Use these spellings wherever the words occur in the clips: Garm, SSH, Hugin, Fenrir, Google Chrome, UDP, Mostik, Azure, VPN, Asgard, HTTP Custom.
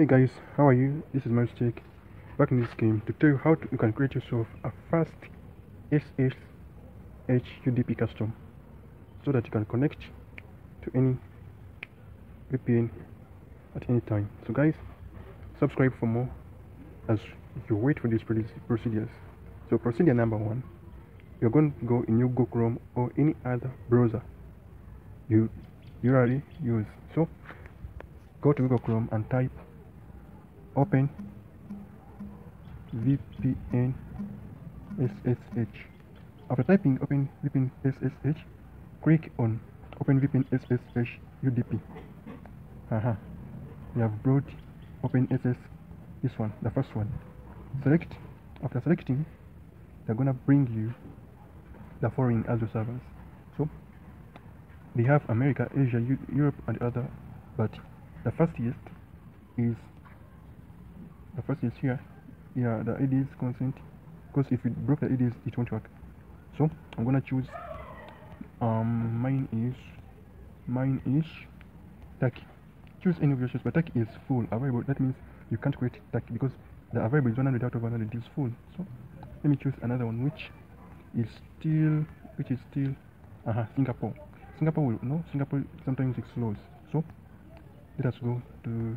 Hey guys, how are you? This is Mostik, back in this game to tell you how you can create yourself a fast SSH UDP custom so that you can connect to any VPN at any time. So guys, subscribe for more as you wait for these procedures. So procedure number one, you're going to go in your Google Chrome or any other browser you usually use. So go to Google Chrome and type open VPN SSH. After typing open VPN SSH, click on open VPN SSH UDP. We have brought open SS, this one, the first one. Select. After selecting, they're gonna bring you the following Azure servers. So they have America, Asia, Europe, and other, but the first is here. Yeah, the IDs consent, because if you broke the IDs it won't work. So I'm gonna choose mine is Turkey. Choose any of your choice, but Turkey is full available. That means you can't create Turkey because the available is 100 out of 100 is full. So let me choose another one which is still Singapore. Singapore sometimes it slows. So let us go to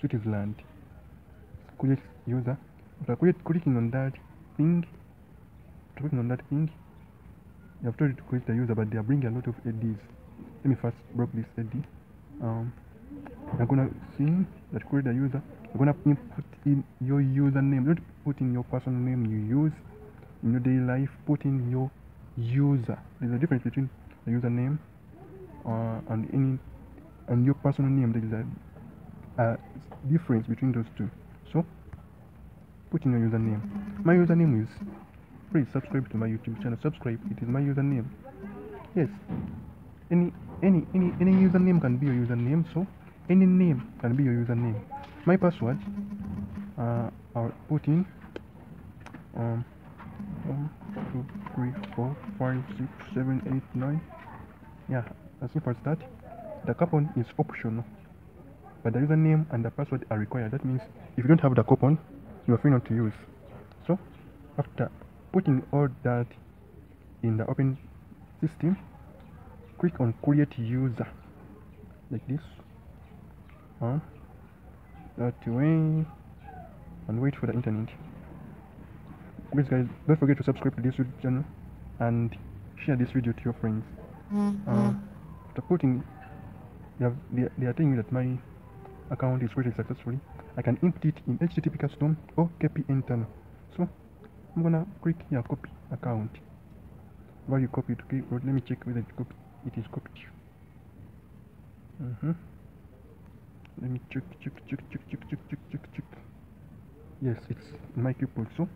Switzerland. Create user. After clicking on that thing, you have told it to create the user, but they are bringing a lot of IDs. Let me first block this ID. I'm gonna see that create the user. I'm gonna put in your username. Don't put in your personal name you use in your daily life. Put in your user. There's a difference between the username and your personal name. There is a difference between those two. So put in your username. My username is, please subscribe to my YouTube channel. Subscribe, it is my username. Yes, any username can be your username, so any name can be your username. My password, I'll put in 1 2 3 4 5 6 7 8 9. Yeah, that's it for start. The coupon is optional, but the username and the password are required. That means if you don't have the coupon, you are free not to use. So after putting all that in the open system, click on create user like this, that way, and wait for the internet. Please guys, don't forget to subscribe to this YouTube channel and share this video to your friends. After putting, they are telling me that my account is created successfully. I can input it in HTTP Custom or KPN tunnel. So I'm gonna click here, copy account. Where you copy it? Okay, let me check whether it is copied. Let me check. Yes, it's in my keyboard. So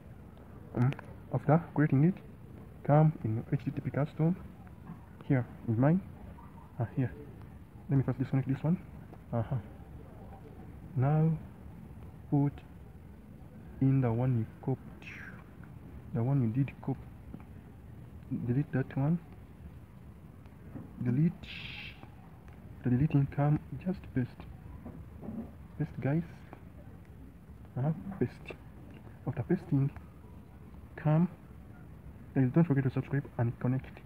after creating it, come in HTTP Custom. Here is mine. Here. Let me first disconnect this one. Now put in the one you copied, the one you did copy. Delete that one. Delete. The deleting, come just paste guys. Paste. After pasting, come, and don't forget to subscribe and connect.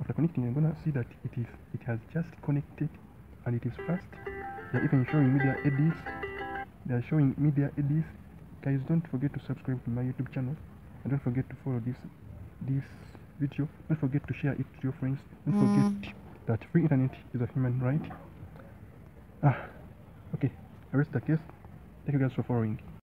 After connecting, I'm gonna see that it has just connected and it is fast. They're even showing media edits. Guys, don't forget to subscribe to my YouTube channel and don't forget to follow this video. Don't forget to share it to your friends. Don't forget that free internet is a human right. Okay, I rest the case. Thank you guys for following.